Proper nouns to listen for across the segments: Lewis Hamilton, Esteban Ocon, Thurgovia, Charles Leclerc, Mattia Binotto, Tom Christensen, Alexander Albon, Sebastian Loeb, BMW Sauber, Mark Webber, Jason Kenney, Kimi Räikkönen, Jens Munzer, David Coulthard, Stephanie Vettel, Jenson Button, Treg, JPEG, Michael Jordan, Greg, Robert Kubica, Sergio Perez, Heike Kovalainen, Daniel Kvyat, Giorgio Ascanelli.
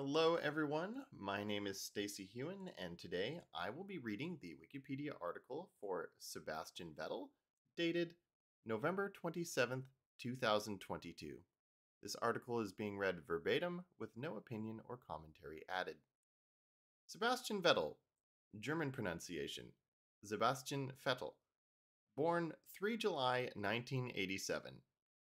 Hello everyone, my name is Stacy Hewen, and today I will be reading the Wikipedia article for Sebastian Vettel, dated November 27th, 2022. This article is being read verbatim, with no opinion or commentary added. Sebastian Vettel, German pronunciation, Sebastian Vettel, born 3 July 1987,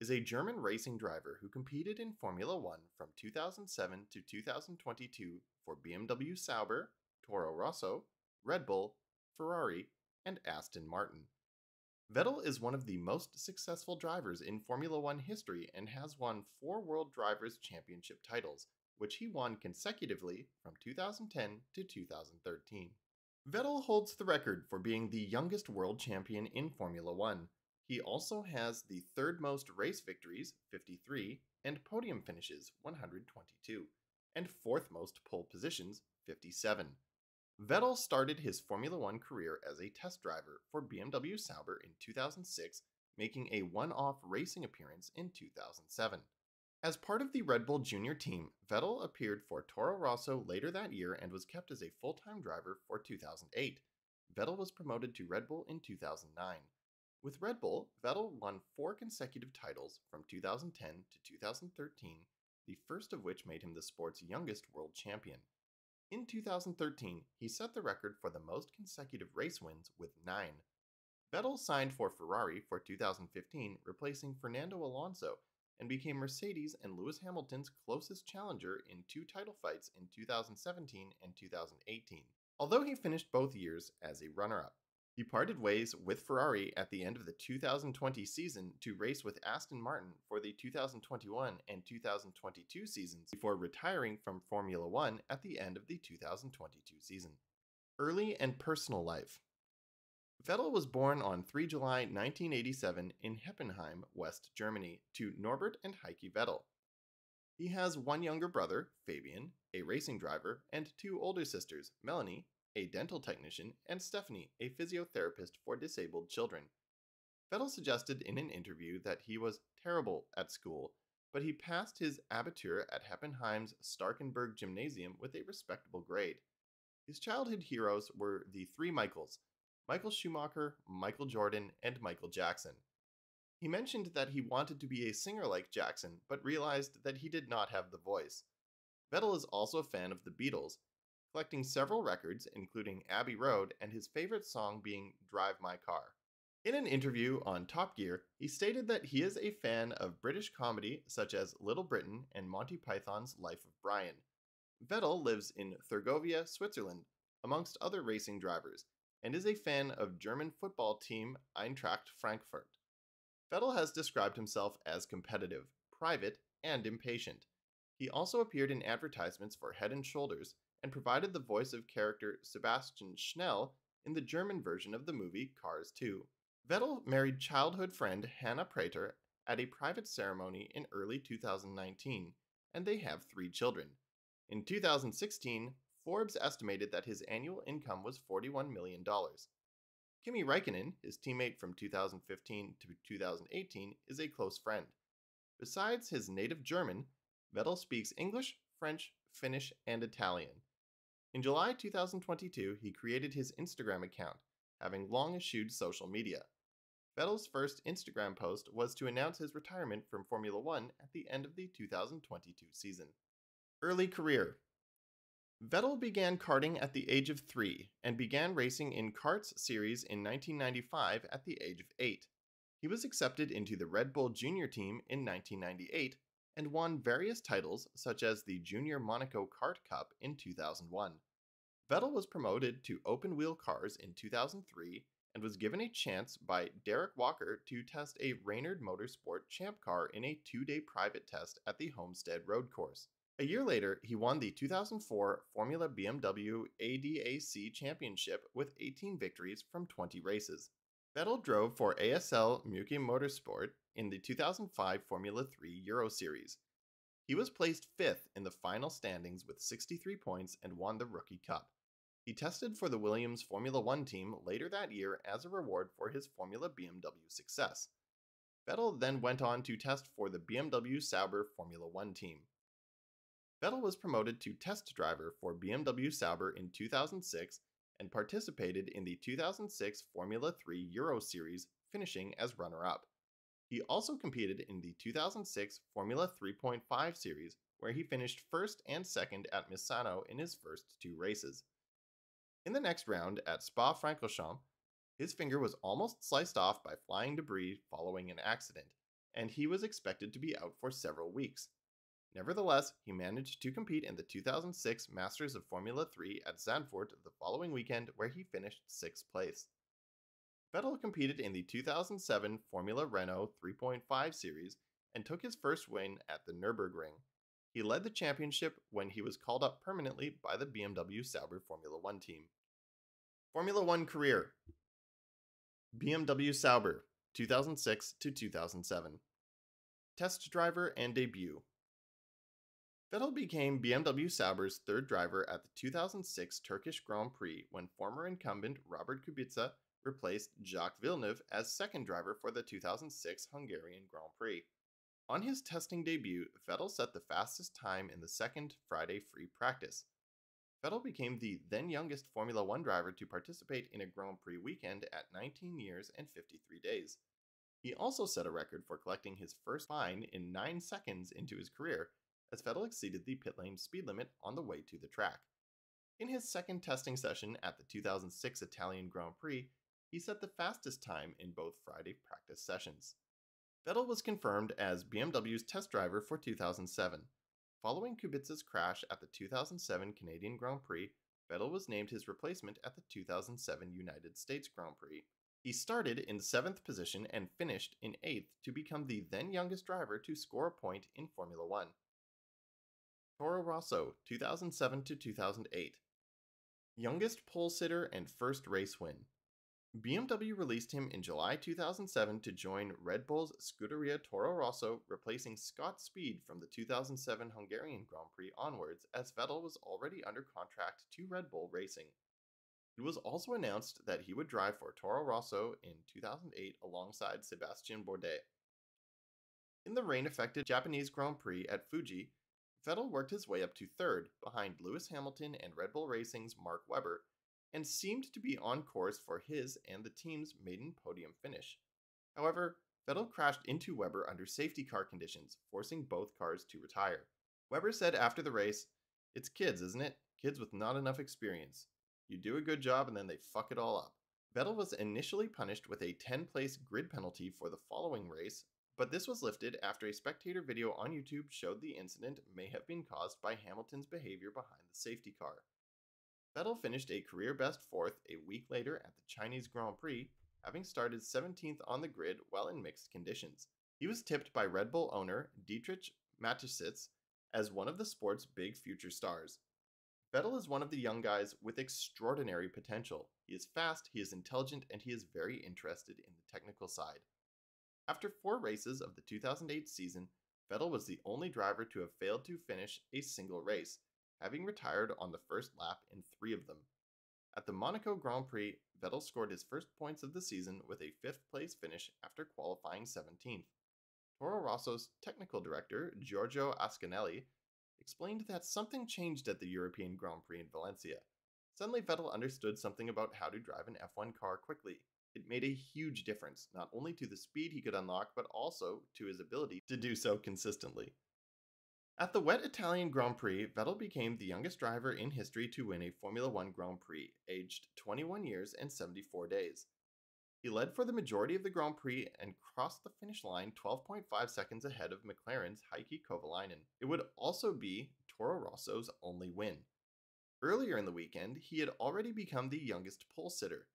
is a German racing driver who competed in Formula 1 from 2007 to 2022 for BMW Sauber, Toro Rosso, Red Bull, Ferrari, and Aston Martin. Vettel is one of the most successful drivers in Formula 1 history and has won 4 World Drivers' Championship titles, which he won consecutively from 2010 to 2013. Vettel holds the record for being the youngest world champion in Formula 1. He also has the third most race victories, 53, and podium finishes, 122, and fourth most pole positions, 57. Vettel started his Formula 1 career as a test driver for BMW Sauber in 2006, making a one-off racing appearance in 2007. As part of the Red Bull Junior team, Vettel appeared for Toro Rosso later that year and was kept as a full-time driver for 2008. Vettel was promoted to Red Bull in 2009. With Red Bull, Vettel won 4 consecutive titles from 2010 to 2013, the first of which made him the sport's youngest world champion. In 2013, he set the record for the most consecutive race wins with 9. Vettel signed for Ferrari for 2015, replacing Fernando Alonso, and became Mercedes and Lewis Hamilton's closest challenger in 2 title fights in 2017 and 2018, although he finished both years as a runner-up. He parted ways with Ferrari at the end of the 2020 season to race with Aston Martin for the 2021 and 2022 seasons before retiring from Formula 1 at the end of the 2022 season. Early and personal life. Vettel was born on 3 July 1987 in Heppenheim, West Germany, to Norbert and Heike Vettel. He has one younger brother, Fabian, a racing driver, and 2 older sisters, Melanie, a dental technician, and Stephanie, a physiotherapist for disabled children. Vettel suggested in an interview that he was terrible at school, but he passed his Abitur at Heppenheim's Starkenburg Gymnasium with a respectable grade. His childhood heroes were the 3 Michaels: Michael Schumacher, Michael Jordan, and Michael Jackson. He mentioned that he wanted to be a singer like Jackson, but realized that he did not have the voice. Vettel is also a fan of the Beatles, collecting several records, including Abbey Road, and his favorite song being Drive My Car. In an interview on Top Gear, he stated that he is a fan of British comedy such as Little Britain and Monty Python's Life of Brian. Vettel lives in Thurgovia, Switzerland, amongst other racing drivers, and is a fan of German football team Eintracht Frankfurt. Vettel has described himself as competitive, private, and impatient. He also appeared in advertisements for Head & Shoulders, and provided the voice of character Sebastian Schnell in the German version of the movie Cars 2. Vettel married childhood friend Hannah Prater at a private ceremony in early 2019, and they have 3 children. In 2016, Forbes estimated that his annual income was $41 million. Kimi Räikkönen, his teammate from 2015 to 2018, is a close friend. Besides his native German, Vettel speaks English, French, Finnish, and Italian. In July 2022, he created his Instagram account, having long eschewed social media. Vettel's first Instagram post was to announce his retirement from Formula 1 at the end of the 2022 season. Early career. Vettel began karting at the age of 3 and began racing in karts series in 1995 at the age of 8. He was accepted into the Red Bull Junior team in 1998 and won various titles such as the Junior Monaco Kart Cup in 2001. Vettel was promoted to open-wheel cars in 2003 and was given a chance by Derek Walker to test a Raynerd Motorsport Champ car in a 2-day private test at the Homestead Road Course. A year later, he won the 2004 Formula BMW ADAC Championship with 18 victories from 20 races. Vettel drove for ASL Mücke Motorsport in the 2005 Formula 3 Euro Series. He was placed 5th in the final standings with 63 points and won the Rookie Cup. He tested for the Williams Formula 1 team later that year as a reward for his Formula BMW success. Vettel then went on to test for the BMW Sauber Formula 1 team. Vettel was promoted to test driver for BMW Sauber in 2006 and participated in the 2006 Formula 3 Euro Series, finishing as runner-up. He also competed in the 2006 Formula 3.5 Series, where he finished first and second at Misano in his first two races. In the next round at Spa-Francorchamps, his finger was almost sliced off by flying debris following an accident, and he was expected to be out for several weeks. Nevertheless, he managed to compete in the 2006 Masters of Formula 3 at Zandvoort the following weekend, where he finished 6th place. Vettel competed in the 2007 Formula Renault 3.5 Series and took his first win at the Nürburgring. He led the championship when he was called up permanently by the BMW Sauber Formula 1 team. Formula 1 career. BMW Sauber, 2006–2007. Test driver and debut. Vettel became BMW Sauber's third driver at the 2006 Turkish Grand Prix when former incumbent Robert Kubica replaced Jacques Villeneuve as second driver for the 2006 Hungarian Grand Prix. On his testing debut, Vettel set the fastest time in the second Friday free practice. Vettel became the then-youngest Formula 1 driver to participate in a Grand Prix weekend at 19 years and 53 days. He also set a record for collecting his first fine in 9 seconds into his career, as Vettel exceeded the pit lane speed limit on the way to the track. In his second testing session at the 2006 Italian Grand Prix, he set the fastest time in both Friday practice sessions. Vettel was confirmed as BMW's test driver for 2007. Following Kubica's crash at the 2007 Canadian Grand Prix, Vettel was named his replacement at the 2007 United States Grand Prix. He started in 7th position and finished in 8th to become the then-youngest driver to score a point in Formula 1. Toro Rosso, 2007–2008. Youngest pole sitter and first race win. BMW released him in July 2007 to join Red Bull's Scuderia Toro Rosso, replacing Scott Speed from the 2007 Hungarian Grand Prix onwards, as Vettel was already under contract to Red Bull Racing. It was also announced that he would drive for Toro Rosso in 2008 alongside Sebastian Vettel. In the rain-affected Japanese Grand Prix at Fuji, Vettel worked his way up to third, behind Lewis Hamilton and Red Bull Racing's Mark Webber, and seemed to be on course for his and the team's maiden podium finish. However, Vettel crashed into Webber under safety car conditions, forcing both cars to retire. Webber said after the race, "It's kids, isn't it? Kids with not enough experience. You do a good job and then they fuck it all up." Vettel was initially punished with a 10-place grid penalty for the following race, but this was lifted after a spectator video on YouTube showed the incident may have been caused by Hamilton's behavior behind the safety car. Vettel finished a career-best fourth a week later at the Chinese Grand Prix, having started 17th on the grid while in mixed conditions. He was tipped by Red Bull owner Dietrich Mateschitz as one of the sport's big future stars. Vettel is one of the young guys with extraordinary potential. He is fast, he is intelligent, and he is very interested in the technical side. After 4 races of the 2008 season, Vettel was the only driver to have failed to finish a single race, having retired on the first lap in 3 of them. At the Monaco Grand Prix, Vettel scored his first points of the season with a 5th-place finish after qualifying 17th. Toro Rosso's technical director, Giorgio Ascanelli, explained that something changed at the European Grand Prix in Valencia. Suddenly, Vettel understood something about how to drive an F1 car quickly. It made a huge difference, not only to the speed he could unlock, but also to his ability to do so consistently. At the wet Italian Grand Prix, Vettel became the youngest driver in history to win a Formula 1 Grand Prix, aged 21 years and 74 days. He led for the majority of the Grand Prix and crossed the finish line 12.5 seconds ahead of McLaren's Heike Kovalainen. It would also be Toro Rosso's only win. Earlier in the weekend, he had already become the youngest pole sitter.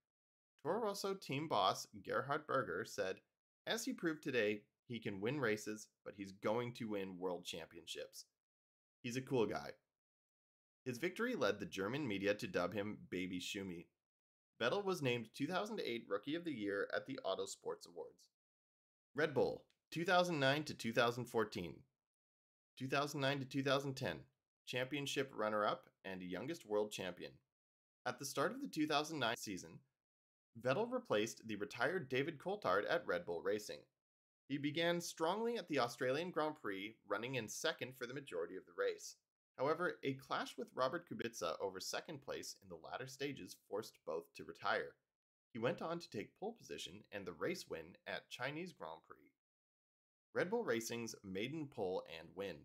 Toro Rosso team boss Gerhard Berger said, "As he proved today, he can win races, but he's going to win world championships. He's a cool guy." His victory led the German media to dub him Baby Schumi. Vettel was named 2008 Rookie of the Year at the Auto Sports Awards. Red Bull, 2009–2014. 2009–2010, championship runner-up and youngest world champion. At the start of the 2009 season, Vettel replaced the retired David Coulthard at Red Bull Racing. He began strongly at the Australian Grand Prix, running in second for the majority of the race. However, a clash with Robert Kubica over second place in the latter stages forced both to retire. He went on to take pole position and the race win at Chinese Grand Prix. Red Bull Racing's maiden pole and win.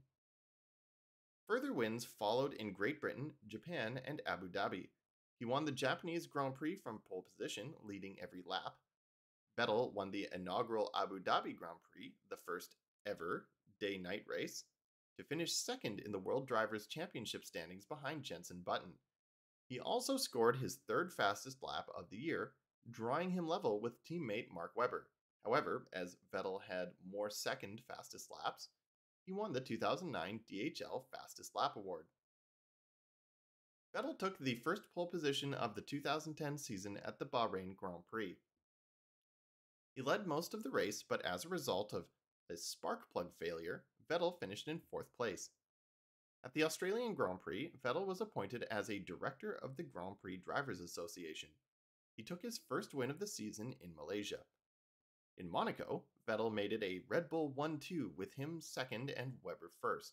Further wins followed in Great Britain, Japan, and Abu Dhabi. He won the Japanese Grand Prix from pole position, leading every lap. Vettel won the inaugural Abu Dhabi Grand Prix, the first ever day-night race, to finish second in the World Drivers' Championship standings behind Jenson Button. He also scored his third fastest lap of the year, drawing him level with teammate Mark Webber. However, as Vettel had more second fastest laps, he won the 2009 DHL Fastest Lap Award. Vettel took the first pole position of the 2010 season at the Bahrain Grand Prix. He led most of the race, but as a result of a spark plug failure, Vettel finished in fourth place. At the Australian Grand Prix, Vettel was appointed as a director of the Grand Prix Drivers Association. He took his first win of the season in Malaysia. In Monaco, Vettel made it a Red Bull 1-2 with him second and Webber first.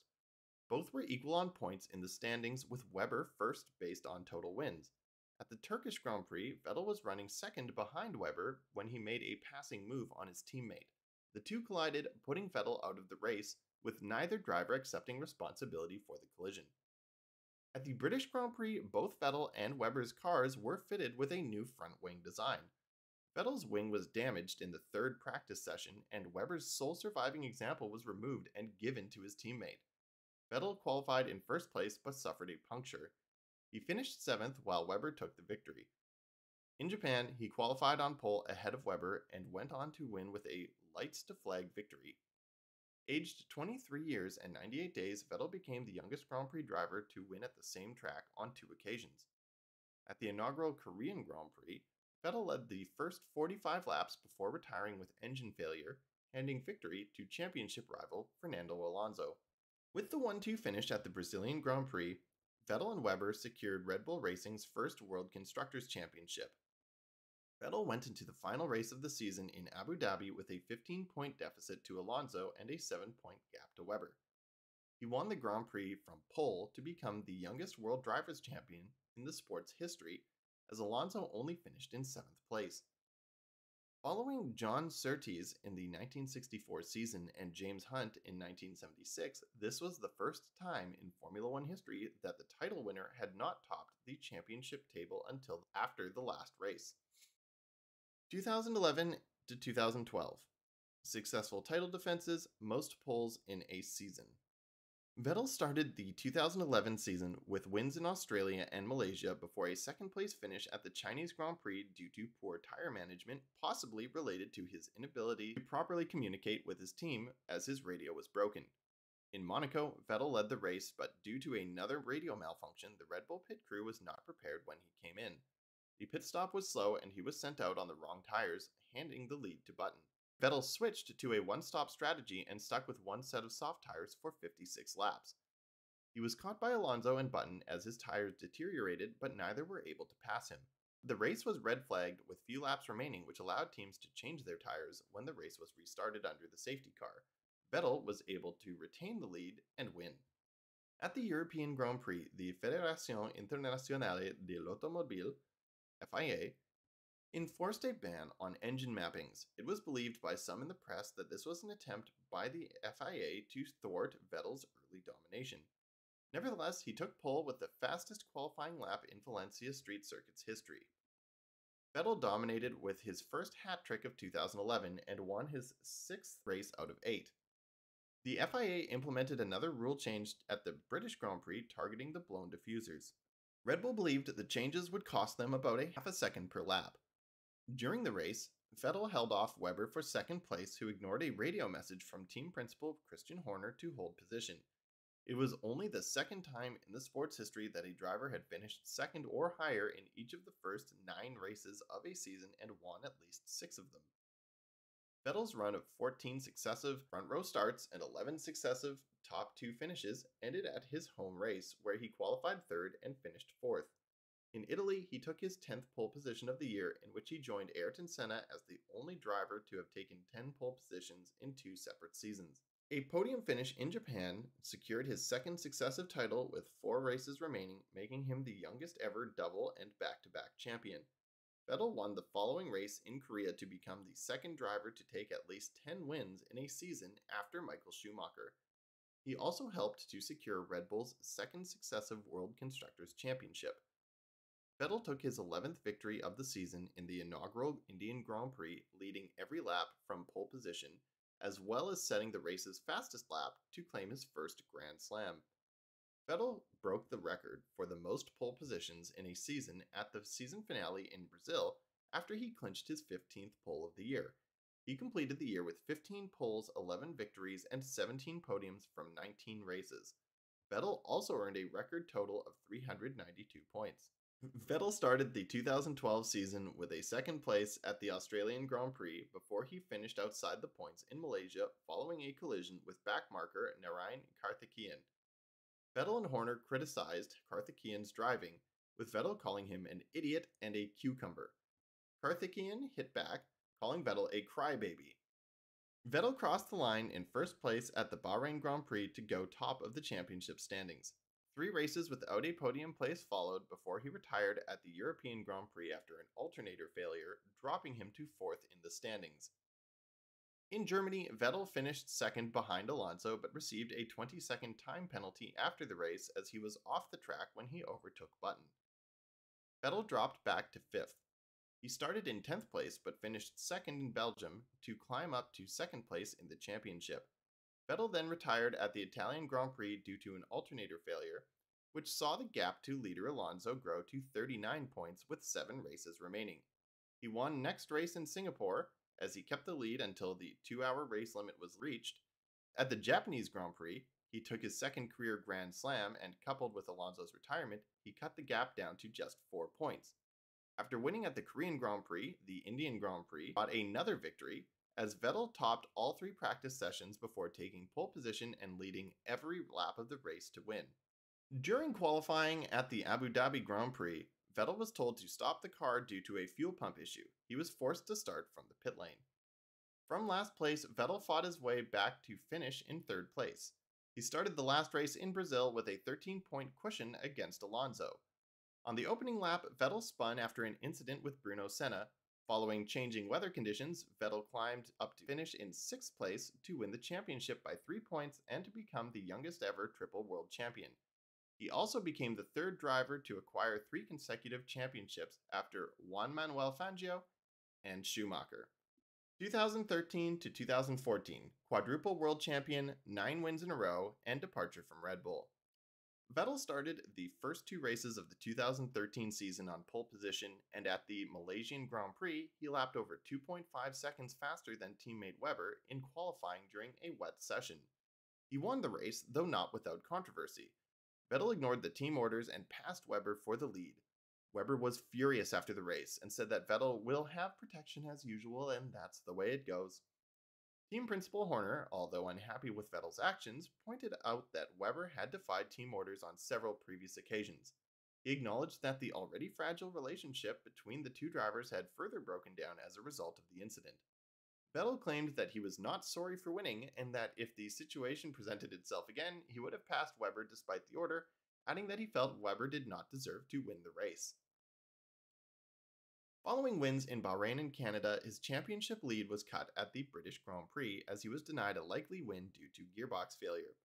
Both were equal on points in the standings with Webber first based on total wins. At the Turkish Grand Prix, Vettel was running second behind Webber when he made a passing move on his teammate. The two collided, putting Vettel out of the race, with neither driver accepting responsibility for the collision. At the British Grand Prix, both Vettel and Webber's cars were fitted with a new front wing design. Vettel's wing was damaged in the third practice session, and Webber's sole surviving example was removed and given to his teammate. Vettel qualified in first place but suffered a puncture. He finished seventh while Webber took the victory. In Japan, he qualified on pole ahead of Webber and went on to win with a lights-to-flag victory. Aged 23 years and 98 days, Vettel became the youngest Grand Prix driver to win at the same track on two occasions. At the inaugural Korean Grand Prix, Vettel led the first 45 laps before retiring with engine failure, handing victory to championship rival Fernando Alonso. With the 1-2 finish at the Brazilian Grand Prix, Vettel and Webber secured Red Bull Racing's first World Constructors' Championship. Vettel went into the final race of the season in Abu Dhabi with a 15-point deficit to Alonso and a 7-point gap to Webber. He won the Grand Prix from pole to become the youngest World Drivers' Champion in the sport's history, as Alonso only finished in 7th place. Following John Surtees in the 1964 season and James Hunt in 1976, this was the first time in Formula One history that the title winner had not topped the championship table until after the last race. 2011 to 2012. Successful title defenses, most poles in a season. Vettel started the 2011 season with wins in Australia and Malaysia before a second-place finish at the Chinese Grand Prix due to poor tire management, possibly related to his inability to properly communicate with his team as his radio was broken. In Monaco, Vettel led the race, but due to another radio malfunction, the Red Bull pit crew was not prepared when he came in. The pit stop was slow and he was sent out on the wrong tires, handing the lead to Button. Vettel switched to a one-stop strategy and stuck with one set of soft tires for 56 laps. He was caught by Alonso and Button as his tires deteriorated, but neither were able to pass him. The race was red flagged with few laps remaining, which allowed teams to change their tires when the race was restarted under the safety car. Vettel was able to retain the lead and win. At the European Grand Prix, the Federación Internacional del Automóvil, FIA, enforced a ban on engine mappings. It was believed by some in the press that this was an attempt by the FIA to thwart Vettel's early domination. Nevertheless, he took pole with the fastest qualifying lap in Valencia Street Circuit's history. Vettel dominated with his first hat trick of 2011 and won his sixth race out of 8. The FIA implemented another rule change at the British Grand Prix targeting the blown diffusers. Red Bull believed the changes would cost them about a half a second per lap. During the race, Vettel held off Webber for second place, who ignored a radio message from team principal Christian Horner to hold position. It was only the second time in the sport's history that a driver had finished second or higher in each of the first 9 races of a season and won at least 6 of them. Vettel's run of 14 successive front-row starts and 11 successive top-2 finishes ended at his home race, where he qualified third and finished fourth. In Italy, he took his 10th pole position of the year, in which he joined Ayrton Senna as the only driver to have taken 10 pole positions in 2 separate seasons. A podium finish in Japan secured his second successive title with 4 races remaining, making him the youngest ever double and back-to-back champion. Vettel won the following race in Korea to become the second driver to take at least 10 wins in a season after Michael Schumacher. He also helped to secure Red Bull's second successive World Constructors' Championship. Vettel took his 11th victory of the season in the inaugural Indian Grand Prix, leading every lap from pole position, as well as setting the race's fastest lap to claim his first Grand Slam. Vettel broke the record for the most pole positions in a season at the season finale in Brazil after he clinched his 15th pole of the year. He completed the year with 15 poles, 11 victories, and 17 podiums from 19 races. Vettel also earned a record total of 392 points. Vettel started the 2012 season with a second place at the Australian Grand Prix before he finished outside the points in Malaysia following a collision with backmarker Narain Karthikeyan. Vettel and Horner criticized Karthikeyan's driving, with Vettel calling him an idiot and a cucumber. Karthikeyan hit back, calling Vettel a crybaby. Vettel crossed the line in first place at the Bahrain Grand Prix to go top of the championship standings. 3 races without a podium place followed before he retired at the European Grand Prix after an alternator failure, dropping him to 4th in the standings. In Germany, Vettel finished 2nd behind Alonso but received a 20-second time penalty after the race as he was off the track when he overtook Button. Vettel dropped back to 5th. He started in 10th place but finished 2nd in Belgium to climb up to 2nd place in the championship. Vettel then retired at the Italian Grand Prix due to an alternator failure, which saw the gap to leader Alonso grow to 39 points with 7 races remaining. He won next race in Singapore, as he kept the lead until the 2-hour race limit was reached. At the Japanese Grand Prix, he took his second career Grand Slam, and coupled with Alonso's retirement, he cut the gap down to just 4 points. After winning at the Korean Grand Prix, the Indian Grand Prix got another victory, as Vettel topped all 3 practice sessions before taking pole position and leading every lap of the race to win. During qualifying at the Abu Dhabi Grand Prix, Vettel was told to stop the car due to a fuel pump issue. He was forced to start from the pit lane. From last place, Vettel fought his way back to finish in 3rd place. He started the last race in Brazil with a 13-point cushion against Alonso. On the opening lap, Vettel spun after an incident with Bruno Senna. Following changing weather conditions, Vettel climbed up to finish in 6th place to win the championship by 3 points and to become the youngest ever triple world champion. He also became the 3rd driver to acquire 3 consecutive championships after Juan Manuel Fangio and Schumacher. 2013 to 2014, quadruple world champion, 9 wins in a row, and departure from Red Bull. Vettel started the first 2 races of the 2013 season on pole position, and at the Malaysian Grand Prix, he lapped over 2.5 seconds faster than teammate Webber in qualifying during a wet session. He won the race, though not without controversy. Vettel ignored the team orders and passed Webber for the lead. Webber was furious after the race and said that Vettel will have protection as usual and that's the way it goes. Team Principal Horner, although unhappy with Vettel's actions, pointed out that Webber had defied team orders on several previous occasions. He acknowledged that the already fragile relationship between the 2 drivers had further broken down as a result of the incident. Vettel claimed that he was not sorry for winning and that if the situation presented itself again, he would have passed Webber despite the order, adding that he felt Webber did not deserve to win the race. Following wins in Bahrain and Canada, his championship lead was cut at the British Grand Prix as he was denied a likely win due to gearbox failure.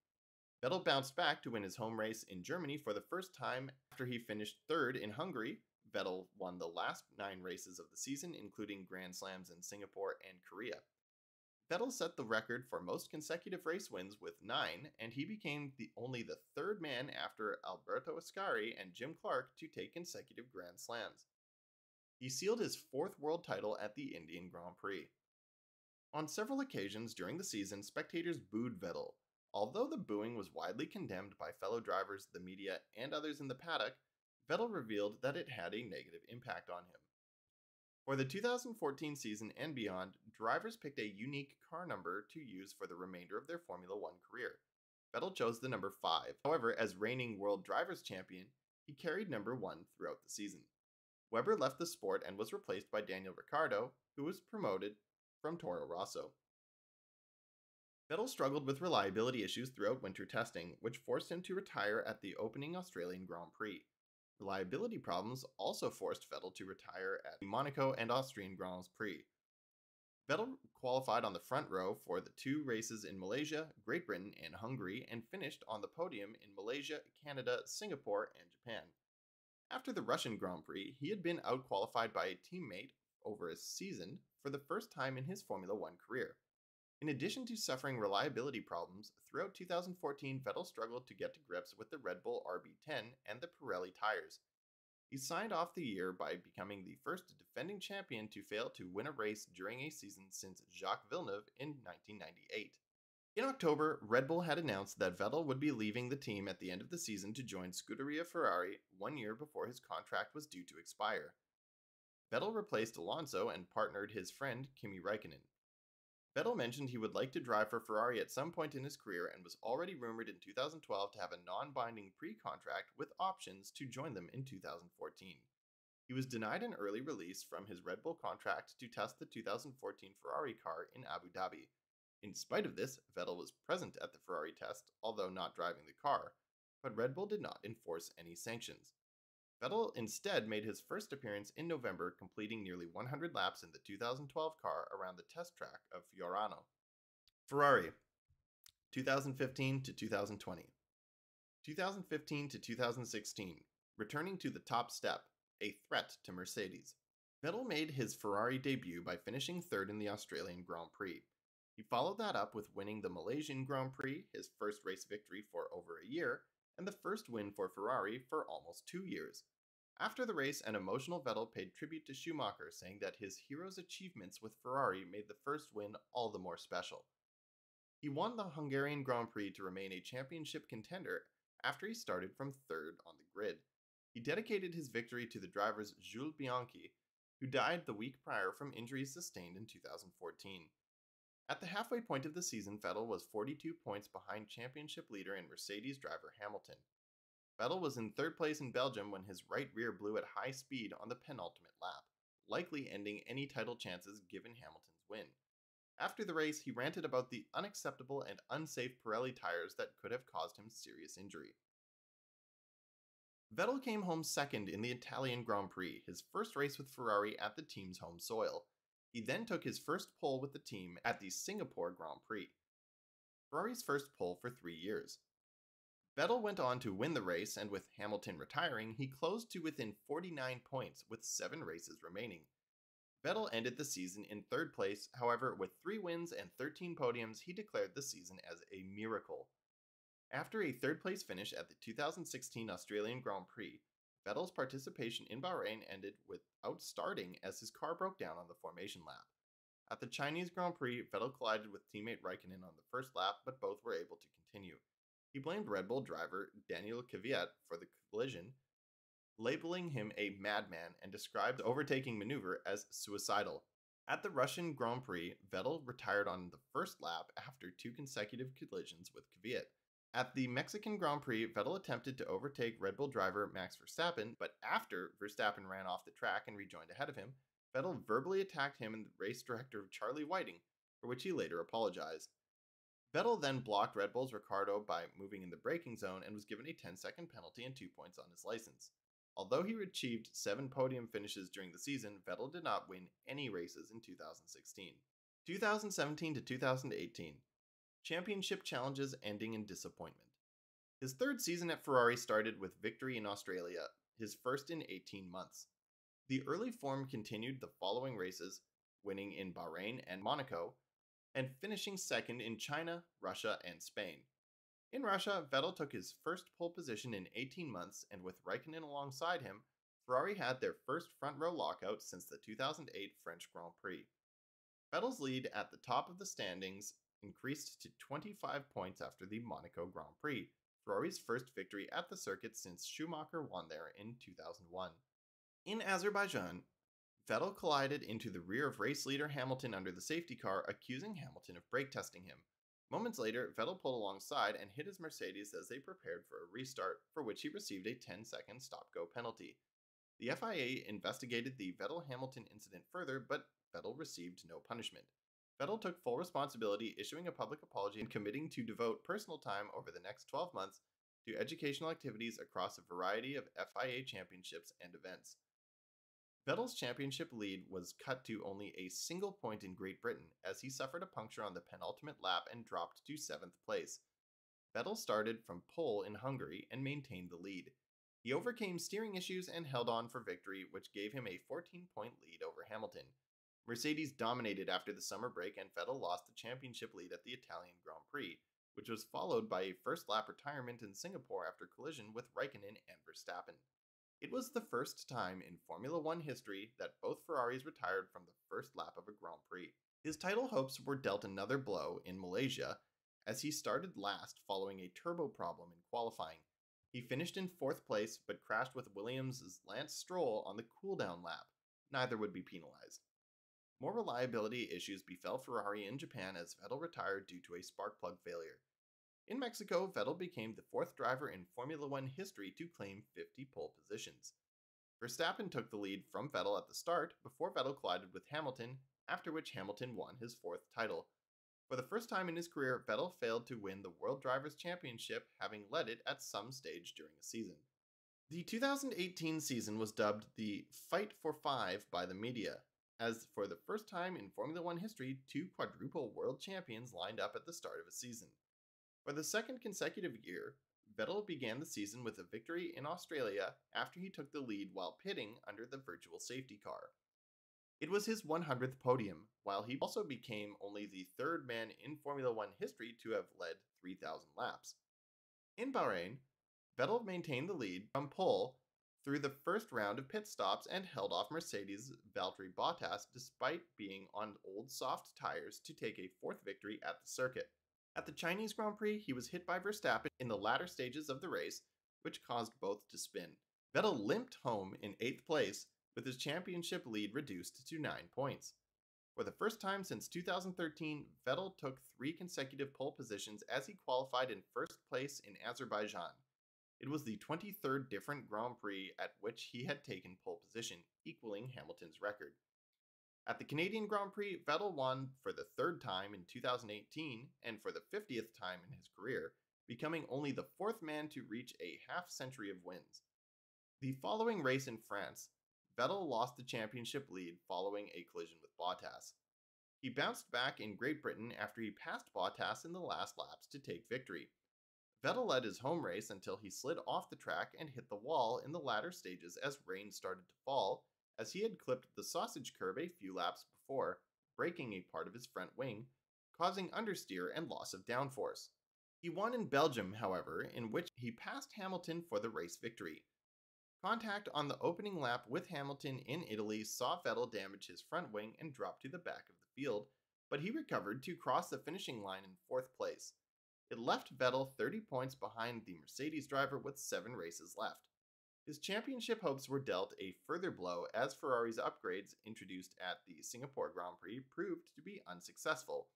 Vettel bounced back to win his home race in Germany for the first time after he finished 3rd in Hungary. Vettel won the last 9 races of the season, including Grand Slams in Singapore and Korea. Vettel set the record for most consecutive race wins with 9, and he became only the 3rd man after Alberto Ascari and Jim Clark to take consecutive Grand Slams. He sealed his 4th world title at the Indian Grand Prix. On several occasions during the season, spectators booed Vettel. Although the booing was widely condemned by fellow drivers, the media, and others in the paddock, Vettel revealed that it had a negative impact on him. For the 2014 season and beyond, drivers picked a unique car number to use for the remainder of their Formula One career. Vettel chose the number 5. However, as reigning World Drivers' Champion, he carried number 1 throughout the season. Webber left the sport and was replaced by Daniel Ricciardo, who was promoted from Toro Rosso. Vettel struggled with reliability issues throughout winter testing, which forced him to retire at the opening Australian Grand Prix. Reliability problems also forced Vettel to retire at the Monaco and Austrian Grand Prix. Vettel qualified on the front row for the two races in Malaysia, Great Britain, and Hungary, and finished on the podium in Malaysia, Canada, Singapore, and Japan. After the Russian Grand Prix, he had been outqualified by a teammate over a season for the first time in his Formula One career. In addition to suffering reliability problems, throughout 2014 Vettel struggled to get to grips with the Red Bull RB10 and the Pirelli tires. He signed off the year by becoming the first defending champion to fail to win a race during a season since Jacques Villeneuve in 1998. In October, Red Bull had announced that Vettel would be leaving the team at the end of the season to join Scuderia Ferrari 1 year before his contract was due to expire. Vettel replaced Alonso and partnered his friend Kimi Räikkönen. Vettel mentioned he would like to drive for Ferrari at some point in his career and was already rumored in 2012 to have a non-binding pre-contract with options to join them in 2014. He was denied an early release from his Red Bull contract to test the 2014 Ferrari car in Abu Dhabi. In spite of this, Vettel was present at the Ferrari test, although not driving the car, but Red Bull did not enforce any sanctions. Vettel instead made his first appearance in November, completing nearly 100 laps in the 2012 car around the test track of Fiorano. Ferrari 2015–2020. 2015–2016, returning to the top step, a threat to Mercedes. Vettel made his Ferrari debut by finishing third in the Australian Grand Prix. He followed that up with winning the Malaysian Grand Prix, his first race victory for over a year, and the first win for Ferrari for almost 2 years. After the race, an emotional Vettel paid tribute to Schumacher, saying that his hero's achievements with Ferrari made the first win all the more special. He won the Hungarian Grand Prix to remain a championship contender after he started from third on the grid. He dedicated his victory to the drivers Jules Bianchi, who died the week prior from injuries sustained in 2014. At the halfway point of the season, Vettel was 42 points behind championship leader and Mercedes driver Hamilton. Vettel was in third place in Belgium when his right rear blew at high speed on the penultimate lap, likely ending any title chances given Hamilton's win. After the race, he ranted about the unacceptable and unsafe Pirelli tires that could have caused him serious injury. Vettel came home second in the Italian Grand Prix, his first race with Ferrari at the team's home soil. He then took his first pole with the team at the Singapore Grand Prix, Ferrari's first pole for 3 years. Vettel went on to win the race, and with Hamilton retiring, he closed to within 49 points with 7 races remaining. Vettel ended the season in third place, however, with 3 wins and 13 podiums, he declared the season as a miracle. After a third-place finish at the 2016 Australian Grand Prix, Vettel's participation in Bahrain ended without starting as his car broke down on the formation lap. At the Chinese Grand Prix, Vettel collided with teammate Raikkonen on the first lap, but both were able to continue. He blamed Red Bull driver Daniel Kvyat for the collision, labeling him a madman and described the overtaking maneuver as suicidal. At the Russian Grand Prix, Vettel retired on the first lap after 2 consecutive collisions with Kvyat. At the Mexican Grand Prix, Vettel attempted to overtake Red Bull driver Max Verstappen, but after Verstappen ran off the track and rejoined ahead of him, Vettel verbally attacked him and the race director Charlie Whiting, for which he later apologized. Vettel then blocked Red Bull's Ricciardo by moving in the braking zone and was given a 10-second penalty and 2 points on his license. Although he achieved 7 podium finishes during the season, Vettel did not win any races in 2016. 2017–2018. Championship challenges ending in disappointment. His third season at Ferrari started with victory in Australia, his first in 18 months. The early form continued the following races, winning in Bahrain and Monaco, and finishing second in China, Russia, and Spain. In Russia, Vettel took his first pole position in 18 months, and with Raikkonen alongside him, Ferrari had their first front-row lockout since the 2008 French Grand Prix. Vettel's lead at the top of the standings increased to 25 points after the Monaco Grand Prix, Ferrari's first victory at the circuit since Schumacher won there in 2001. In Azerbaijan, Vettel collided into the rear of race leader Hamilton under the safety car, accusing Hamilton of brake testing him. Moments later, Vettel pulled alongside and hit his Mercedes as they prepared for a restart, for which he received a 10-second stop-go penalty. The FIA investigated the Vettel-Hamilton incident further, but Vettel received no punishment. Vettel took full responsibility, issuing a public apology and committing to devote personal time over the next 12 months to educational activities across a variety of FIA championships and events. Vettel's championship lead was cut to only a single point in Great Britain, as he suffered a puncture on the penultimate lap and dropped to 7th place. Vettel started from pole in Hungary and maintained the lead. He overcame steering issues and held on for victory, which gave him a 14-point lead over Hamilton. Mercedes dominated after the summer break, and Vettel lost the championship lead at the Italian Grand Prix, which was followed by a first-lap retirement in Singapore after collision with Räikkönen and Verstappen. It was the first time in Formula One history that both Ferraris retired from the first lap of a Grand Prix. His title hopes were dealt another blow in Malaysia, as he started last following a turbo problem in qualifying. He finished in 4th place, but crashed with Williams' Lance Stroll on the cooldown lap. Neither would be penalized. More reliability issues befell Ferrari in Japan as Vettel retired due to a spark plug failure. In Mexico, Vettel became the 4th driver in Formula One history to claim 50 pole positions. Verstappen took the lead from Vettel at the start, before Vettel collided with Hamilton, after which Hamilton won his 4th title. For the first time in his career, Vettel failed to win the World Drivers' Championship, having led it at some stage during a season. The 2018 season was dubbed the Fight for Five by the media, as for the first time in Formula One history, two quadruple world champions lined up at the start of a season. For the second consecutive year, Vettel began the season with a victory in Australia after he took the lead while pitting under the virtual safety car. It was his 100th podium, while he also became only the third man in Formula One history to have led 3,000 laps. In Bahrain, Vettel maintained the lead from pole through the first round of pit stops and held off Mercedes' Valtteri Bottas despite being on old soft tires to take a 4th victory at the circuit. At the Chinese Grand Prix, he was hit by Verstappen in the latter stages of the race, which caused both to spin. Vettel limped home in 8th place, with his championship lead reduced to 9 points. For the first time since 2013, Vettel took 3 consecutive pole positions as he qualified in 1st place in Azerbaijan. It was the 23rd different Grand Prix at which he had taken pole position, equaling Hamilton's record. At the Canadian Grand Prix, Vettel won for the 3rd time in 2018 and for the 50th time in his career, becoming only the 4th man to reach a half-century of wins. The following race in France, Vettel lost the championship lead following a collision with Bottas. He bounced back in Great Britain after he passed Bottas in the last laps to take victory. Vettel led his home race until he slid off the track and hit the wall in the latter stages as rain started to fall, as he had clipped the sausage curb a few laps before, breaking a part of his front wing, causing understeer and loss of downforce. He won in Belgium, however, in which he passed Hamilton for the race victory. Contact on the opening lap with Hamilton in Italy saw Vettel damage his front wing and drop to the back of the field, but he recovered to cross the finishing line in 4th place. It left Vettel 30 points behind the Mercedes driver with 7 races left. His championship hopes were dealt a further blow as Ferrari's upgrades introduced at the Singapore Grand Prix proved to be unsuccessful,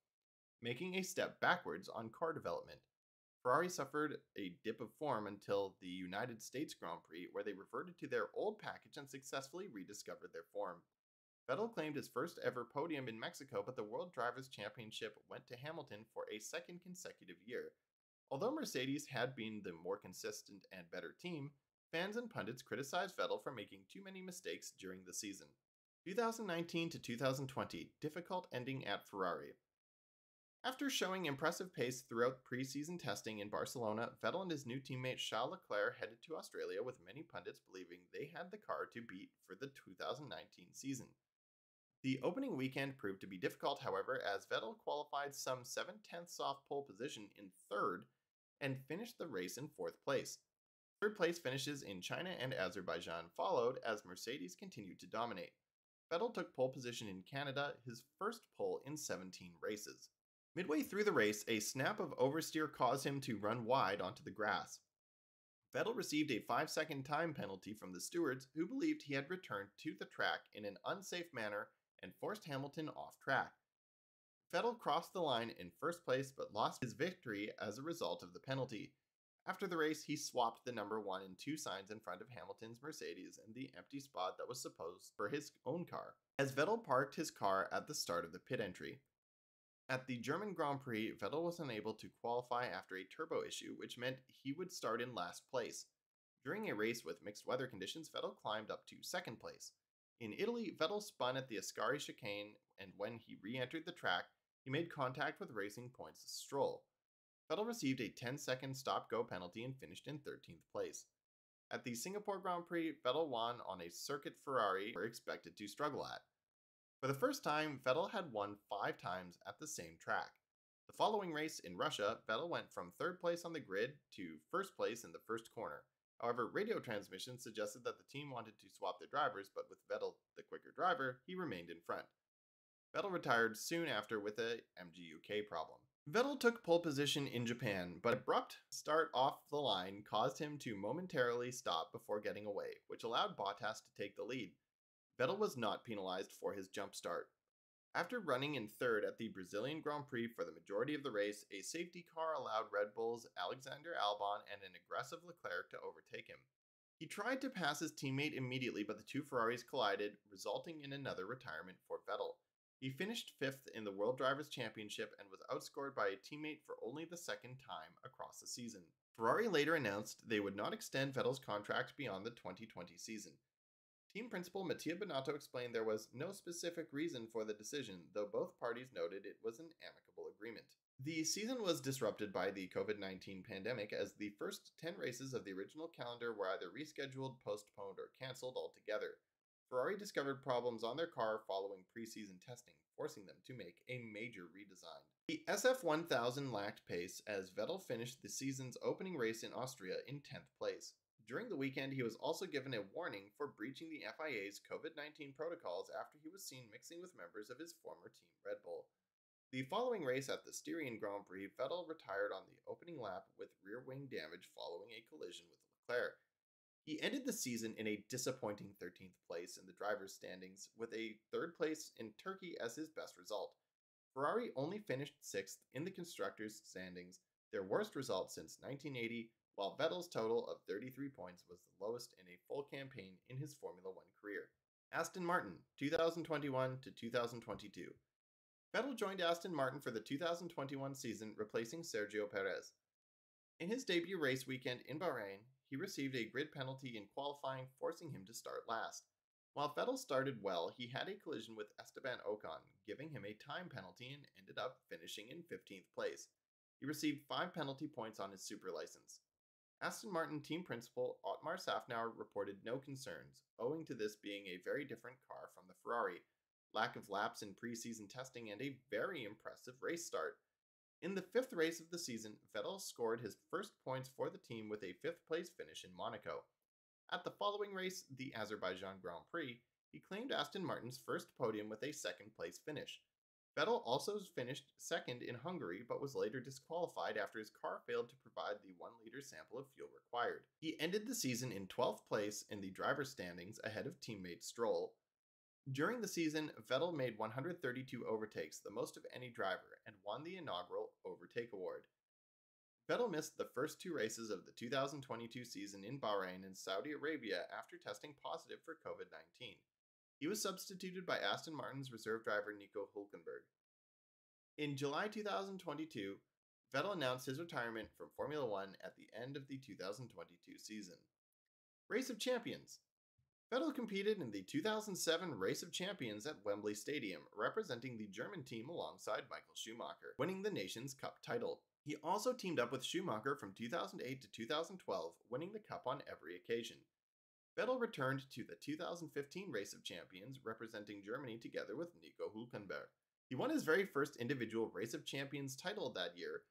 making a step backwards on car development. Ferrari suffered a dip of form until the United States Grand Prix, where they reverted to their old package and successfully rediscovered their form. Vettel claimed his first ever podium in Mexico, but the World Drivers' Championship went to Hamilton for a second consecutive year. Although Mercedes had been the more consistent and better team, fans and pundits criticized Vettel for making too many mistakes during the season. 2019 to 2020, difficult ending at Ferrari. After showing impressive pace throughout pre-season testing in Barcelona, Vettel and his new teammate Charles Leclerc headed to Australia, with many pundits believing they had the car to beat for the 2019 season. The opening weekend proved to be difficult, however, as Vettel qualified some 7/10ths off pole position in 3rd and finished the race in 4th place. 3rd place finishes in China and Azerbaijan followed as Mercedes continued to dominate. Vettel took pole position in Canada, his first pole in 17 races. Midway through the race, a snap of oversteer caused him to run wide onto the grass. Vettel received a 5-second time penalty from the stewards, who believed he had returned to the track in an unsafe manner and forced Hamilton off track. Vettel crossed the line in 1st place but lost his victory as a result of the penalty. After the race, he swapped the number 1 and 2 signs in front of Hamilton's Mercedes and the empty spot that was supposed for his own car, as Vettel parked his car at the start of the pit entry. At the German Grand Prix, Vettel was unable to qualify after a turbo issue, which meant he would start in last place. During a race with mixed weather conditions, Vettel climbed up to second place. In Italy, Vettel spun at the Ascari chicane, and when he re-entered the track, he made contact with Racing Point's Stroll. Vettel received a 10-second stop-go penalty and finished in 13th place. At the Singapore Grand Prix, Vettel won on a circuit Ferrari were expected to struggle at. For the first time, Vettel had won 5 times at the same track. The following race in Russia, Vettel went from 3rd place on the grid to 1st place in the first corner. However, radio transmissions suggested that the team wanted to swap their drivers, but with Vettel, the quicker driver, he remained in front. Vettel retired soon after with a MGUK problem. Vettel took pole position in Japan, but an abrupt start off the line caused him to momentarily stop before getting away, which allowed Bottas to take the lead. Vettel was not penalized for his jump start. After running in third at the Brazilian Grand Prix for the majority of the race, a safety car allowed Red Bull's Alexander Albon and an aggressive Leclerc to overtake him. He tried to pass his teammate immediately, but the two Ferraris collided, resulting in another retirement for Vettel. He finished 5th in the World Drivers' Championship and was outscored by a teammate for only the second time across the season. Ferrari later announced they would not extend Vettel's contract beyond the 2020 season. Team principal Mattia Binotto explained there was no specific reason for the decision, though both parties noted it was an amicable agreement. The season was disrupted by the COVID-19 pandemic, as the first 10 races of the original calendar were either rescheduled, postponed, or cancelled altogether. Ferrari discovered problems on their car following pre-season testing, forcing them to make a major redesign. The SF1000 lacked pace, as Vettel finished the season's opening race in Austria in 10th place. During the weekend, he was also given a warning for breaching the FIA's COVID-19 protocols after he was seen mixing with members of his former team Red Bull. The following race at the Styrian Grand Prix, Vettel retired on the opening lap with rear wing damage following a collision with Leclerc. He ended the season in a disappointing 13th place in the drivers' standings, with a 3rd place in Turkey as his best result. Ferrari only finished 6th in the constructors' standings, their worst result since 1980, while Vettel's total of 33 points was the lowest in a full campaign in his Formula One career. Aston Martin, 2021 to 2022. Vettel joined Aston Martin for the 2021 season, replacing Sergio Perez. In his debut race weekend in Bahrain, he received a grid penalty in qualifying, forcing him to start last. While Vettel started well, he had a collision with Esteban Ocon, giving him a time penalty and ended up finishing in 15th place. He received 5 penalty points on his super license. Aston Martin team principal Ottmar Safnauer reported no concerns, owing to this being a very different car from the Ferrari, lack of laps in pre-season testing, and a very impressive race start. In the 5th race of the season, Vettel scored his first points for the team with a 5th place finish in Monaco. At the following race, the Azerbaijan Grand Prix, he claimed Aston Martin's first podium with a 2nd place finish. Vettel also finished 2nd in Hungary, but was later disqualified after his car failed to provide the 1-liter sample of fuel required. He ended the season in 12th place in the driver's standings, ahead of teammate Stroll. During the season, Vettel made 132 overtakes, the most of any driver, and won the inaugural Overtake Award. Vettel missed the first 2 races of the 2022 season in Bahrain and Saudi Arabia after testing positive for COVID-19. He was substituted by Aston Martin's reserve driver Nico Hülkenberg. In July 2022, Vettel announced his retirement from Formula One at the end of the 2022 season. Race of Champions. Vettel competed in the 2007 Race of Champions at Wembley Stadium, representing the German team alongside Michael Schumacher, winning the Nations Cup title. He also teamed up with Schumacher from 2008 to 2012, winning the cup on every occasion. Vettel returned to the 2015 Race of Champions, representing Germany together with Nico Hülkenberg. He won his very first individual Race of Champions title that year,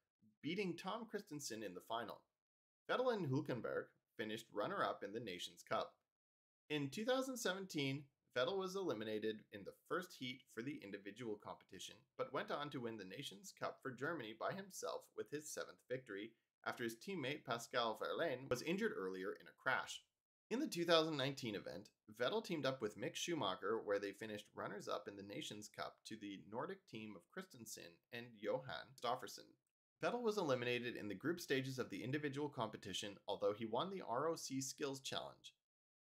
beating Tom Christensen in the final. Vettel and Hülkenberg finished runner-up in the Nations Cup. In 2017, Vettel was eliminated in the first heat for the individual competition, but went on to win the Nations Cup for Germany by himself with his 7th victory after his teammate Pascal Verlaine was injured earlier in a crash. In the 2019 event, Vettel teamed up with Mick Schumacher, where they finished runners-up in the Nations Cup to the Nordic team of Christensen and Johan Stoffersen. Vettel was eliminated in the group stages of the individual competition, although he won the ROC Skills Challenge.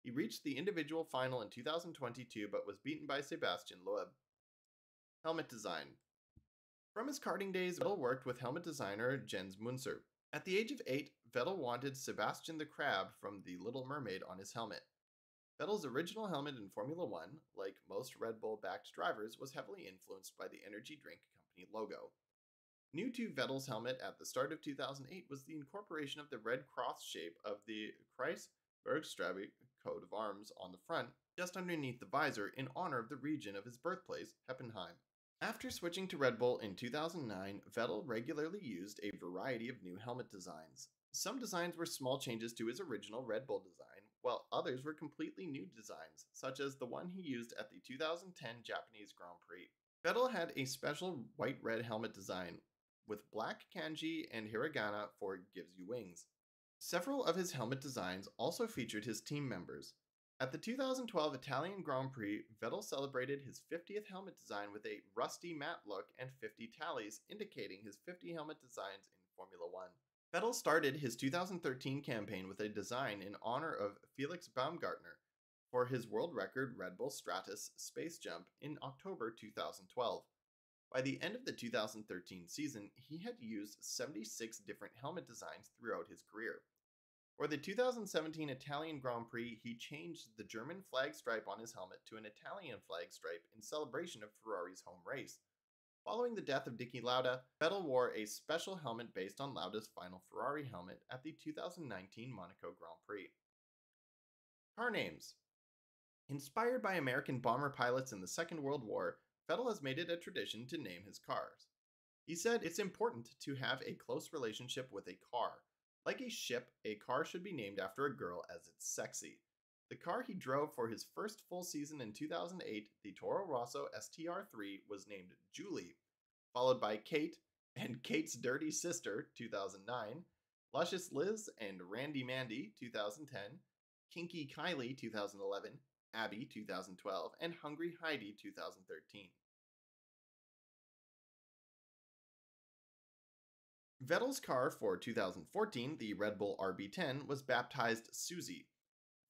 He reached the individual final in 2022, but was beaten by Sebastian Loeb. Helmet design. From his karting days, Vettel worked with helmet designer Jens Munzer. At the age of 8, Vettel wanted Sebastian the Crab from The Little Mermaid on his helmet. Vettel's original helmet in Formula 1, like most Red Bull-backed drivers, was heavily influenced by the energy drink company logo. New to Vettel's helmet at the start of 2008 was the incorporation of the red cross shape of the Kreis Bergstrabe coat of arms on the front, just underneath the visor, in honor of the region of his birthplace, Heppenheim. After switching to Red Bull in 2009, Vettel regularly used a variety of new helmet designs. Some designs were small changes to his original Red Bull design, while others were completely new designs, such as the one he used at the 2010 Japanese Grand Prix. Vettel had a special white-red helmet design, with black kanji and hiragana for "gives you wings." Several of his helmet designs also featured his team members. At the 2012 Italian Grand Prix, Vettel celebrated his 50th helmet design with a rusty matte look and 50 tallies, indicating his 50 helmet designs in Formula 1. Vettel started his 2013 campaign with a design in honor of Felix Baumgartner for his world record Red Bull Stratus space jump in October 2012. By the end of the 2013 season, he had used 76 different helmet designs throughout his career. For the 2017 Italian Grand Prix, he changed the German flag stripe on his helmet to an Italian flag stripe in celebration of Ferrari's home race. Following the death of Niki Lauda, Vettel wore a special helmet based on Lauda's final Ferrari helmet at the 2019 Monaco Grand Prix. Car names. Inspired by American bomber pilots in the Second World War, Vettel has made it a tradition to name his cars. He said, "It's important to have a close relationship with a car. Like a ship, a car should be named after a girl as it's sexy." The car he drove for his first full season in 2008, the Toro Rosso STR3, was named Julie, followed by Kate and Kate's Dirty Sister, 2009, Luscious Liz and Randy Mandy, 2010, Kinky Kylie, 2011, Abby, 2012, and Hungry Heidi, 2013. Vettel's car for 2014, the Red Bull RB10, was baptized Susie.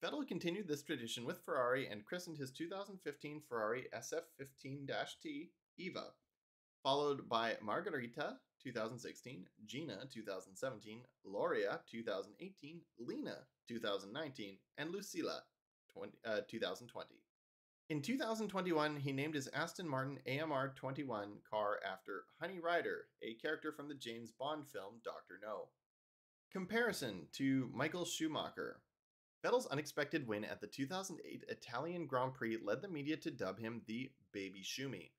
Vettel continued this tradition with Ferrari and christened his 2015 Ferrari SF15-T Eva, followed by Margarita 2016, Gina 2017, Loria 2018, Lena 2019, and Lucila 2020. In 2021, he named his Aston Martin AMR-21 car after Honey Rider, a character from the James Bond film Dr. No. Comparison to Michael Schumacher. Vettel's unexpected win at the 2008 Italian Grand Prix led the media to dub him the Baby Schumi.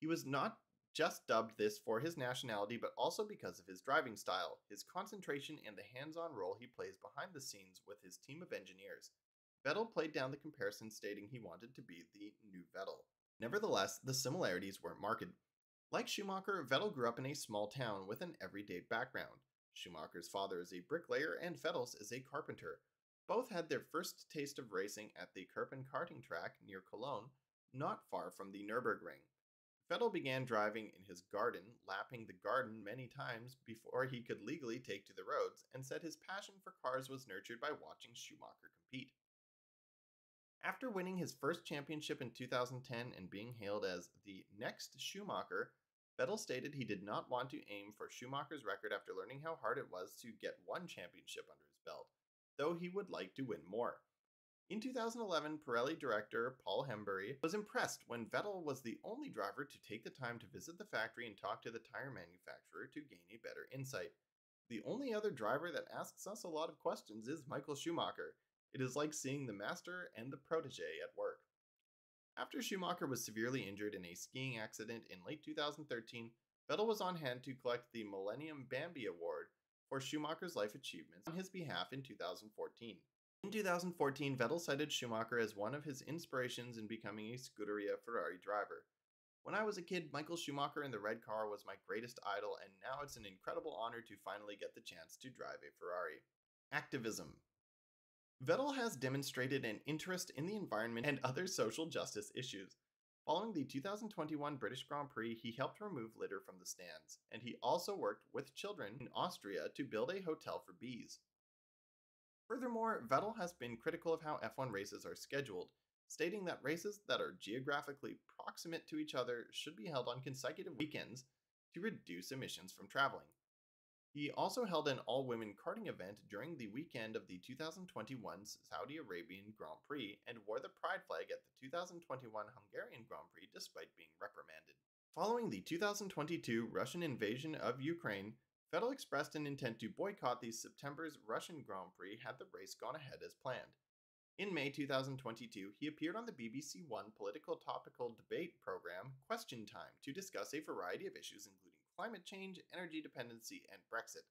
He was not just dubbed this for his nationality, but also because of his driving style, his concentration, and the hands-on role he plays behind the scenes with his team of engineers. Vettel played down the comparison, stating he wanted to be the new Vettel. Nevertheless, the similarities weren't marked. Like Schumacher, Vettel grew up in a small town with an everyday background. Schumacher's father is a bricklayer and Vettel's is a carpenter. Both had their first taste of racing at the Kerpen karting track near Cologne, not far from the Nürburgring. Vettel began driving in his garden, lapping the garden many times before he could legally take to the roads, and said his passion for cars was nurtured by watching Schumacher compete. After winning his first championship in 2010 and being hailed as the next Schumacher, Vettel stated he did not want to aim for Schumacher's record after learning how hard it was to get one championship under his belt, though he would like to win more. In 2011, Pirelli director Paul Hembury was impressed when Vettel was the only driver to take the time to visit the factory and talk to the tire manufacturer to gain a better insight. "The only other driver that asks us a lot of questions is Michael Schumacher. It is like seeing the master and the protege at work." After Schumacher was severely injured in a skiing accident in late 2013, Vettel was on hand to collect the Millennium Bambi Award for Schumacher's life achievements on his behalf in 2014. In 2014, Vettel cited Schumacher as one of his inspirations in becoming a Scuderia Ferrari driver. "When I was a kid, Michael Schumacher in the red car was my greatest idol, and now it's an incredible honor to finally get the chance to drive a Ferrari." Activism. Vettel has demonstrated an interest in the environment and other social justice issues. Following the 2021 British Grand Prix, he helped remove litter from the stands, and he also worked with children in Austria to build a hotel for bees. Furthermore, Vettel has been critical of how F1 races are scheduled, stating that races that are geographically proximate to each other should be held on consecutive weekends to reduce emissions from traveling. He also held an all-women karting event during the weekend of the 2021 Saudi Arabian Grand Prix and wore the pride flag at the 2021 Hungarian Grand Prix despite being reprimanded. Following the 2022 Russian invasion of Ukraine, Vettel expressed an intent to boycott the September's Russian Grand Prix had the race gone ahead as planned. In May 2022, he appeared on the BBC One political topical debate program Question Time to discuss a variety of issues including climate change, energy dependency, and Brexit.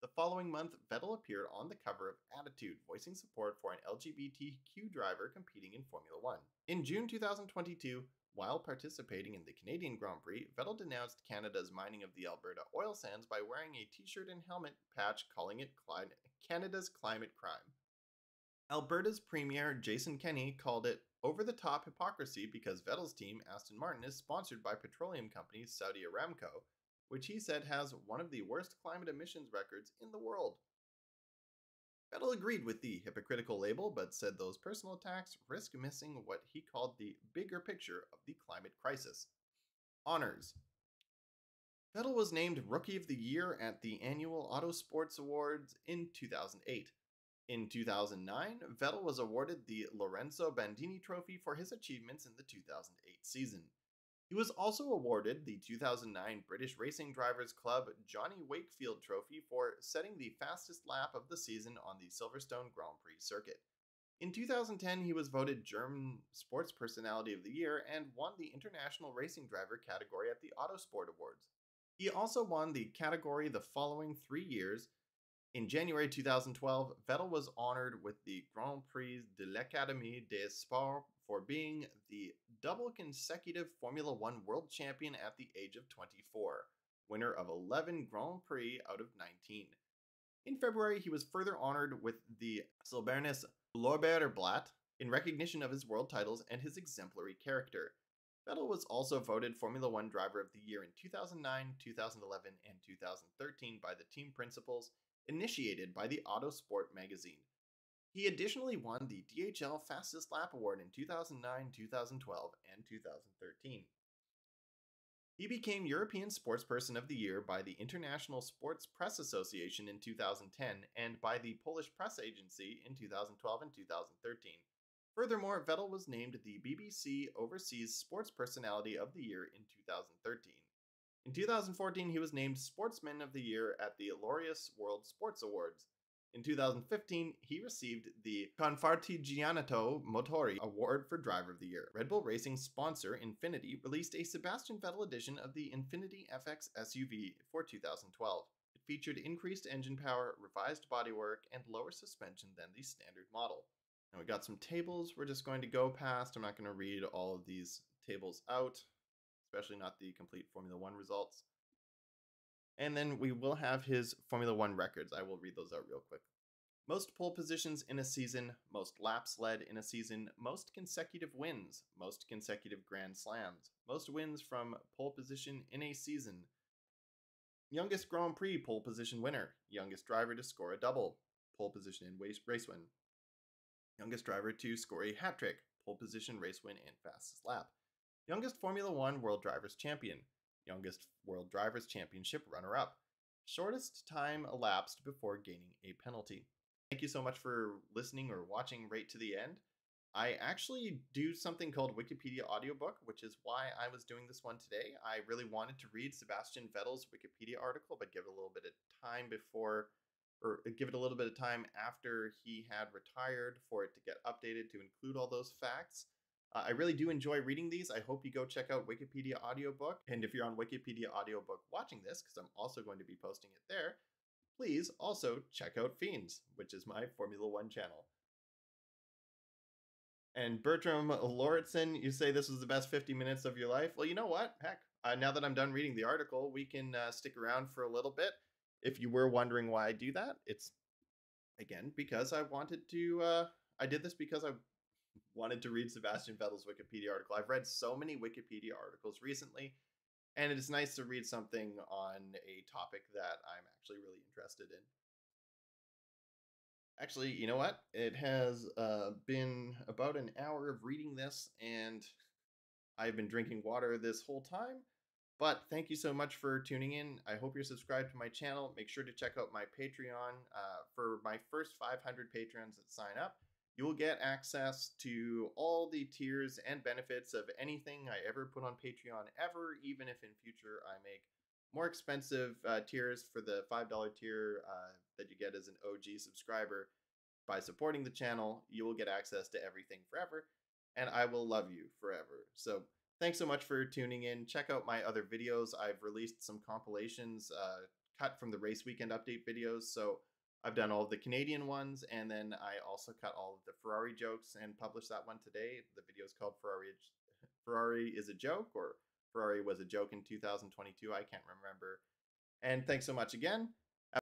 The following month, Vettel appeared on the cover of Attitude, voicing support for an LGBTQ driver competing in Formula One. In June 2022, while participating in the Canadian Grand Prix, Vettel denounced Canada's mining of the Alberta oil sands by wearing a t-shirt and helmet patch calling it Canada's climate crime. Alberta's Premier Jason Kenney called it over-the-top hypocrisy because Vettel's team, Aston Martin, is sponsored by petroleum company Saudi Aramco, which he said has one of the worst climate emissions records in the world. Vettel agreed with the hypocritical label, but said those personal attacks risk missing what he called the bigger picture of the climate crisis. Honors. Vettel was named Rookie of the Year at the annual Autosports Awards in 2008. In 2009, Vettel was awarded the Lorenzo Bandini Trophy for his achievements in the 2008 season. He was also awarded the 2009 British Racing Drivers Club Johnny Wakefield Trophy for setting the fastest lap of the season on the Silverstone Grand Prix circuit. In 2010, he was voted German Sports Personality of the Year and won the International Racing Driver category at the Autosport Awards. He also won the category the following 3 years. In January 2012, Vettel was honored with the Grand Prix de l'Académie des Sports for being the double consecutive Formula One world champion at the age of 24, winner of 11 Grand Prix out of 19. In February, he was further honored with the Silbernes Lorbeerblatt in recognition of his world titles and his exemplary character. Vettel was also voted Formula One Driver of the Year in 2009, 2011, and 2013 by the team principals, initiated by the Autosport magazine. He additionally won the DHL Fastest Lap Award in 2009, 2012, and 2013. He became European Sportsperson of the Year by the International Sports Press Association in 2010 and by the Polish Press Agency in 2012 and 2013. Furthermore, Vettel was named the BBC Overseas Sports Personality of the Year in 2013. In 2014, he was named Sportsman of the Year at the Laureus World Sports Awards. In 2015, he received the Confartigianato Motori Award for Driver of the Year. Red Bull Racing sponsor Infiniti released a Sebastian Vettel edition of the Infiniti FX SUV for 2012. It featured increased engine power, revised bodywork, and lower suspension than the standard model. Now we got some tables we're just going to go past. I'm not going to read all of these tables out, especially not the complete Formula One results. And then we will have his Formula One records. I will read those out real quick. Most pole positions in a season, most laps led in a season, most consecutive wins, most consecutive Grand Slams, most wins from pole position in a season, youngest Grand Prix pole position winner, youngest driver to score a double, pole position and race win, youngest driver to score a hat trick, pole position, race win, and fastest lap. Youngest Formula One World Drivers Champion, youngest World Drivers Championship runner-up, shortest time elapsed before gaining a penalty. Thank you so much for listening or watching right to the end. I actually do something called Wikipedia Audiobook, which is why I was doing this one today. I really wanted to read Sebastian Vettel's Wikipedia article, but give it a little bit of time after he had retired for it to get updated to include all those facts. I really do enjoy reading these. I hope you go check out Wikipedia Audiobook. And if you're on Wikipedia Audiobook watching this, because I'm also going to be posting it there, please also check out Fiends, which is my Formula One channel. And Bertram Lauritsen, you say this was the best 50 minutes of your life. Well, you know what? Heck, now that I'm done reading the article, we can stick around for a little bit. If you were wondering why I do that, it's, again, because I wanted to, I did this because I wanted to read Sebastian Vettel's Wikipedia article. I've read so many Wikipedia articles recently, and it is nice to read something on a topic that I'm actually really interested in. Actually, you know what? It has been about an hour of reading this, and I've been drinking water this whole time, But thank you so much for tuning in. I hope you're subscribed to my channel. Make sure to check out my Patreon. For my first 500 Patreons that sign up, you will get access to all the tiers and benefits of anything I ever put on Patreon ever, even if in future I make more expensive tiers. For the $5 tier that you get as an OG subscriber, by supporting the channel, you will get access to everything forever, and I will love you forever. So thanks so much for tuning in. Check out my other videos. I've released some compilations cut from the race weekend update videos. So I've done all of the Canadian ones, and then I also cut all of the Ferrari jokes and published that one today. The video is called Ferrari is a Joke, or Ferrari was a Joke in 2022. I can't remember. And thanks so much again.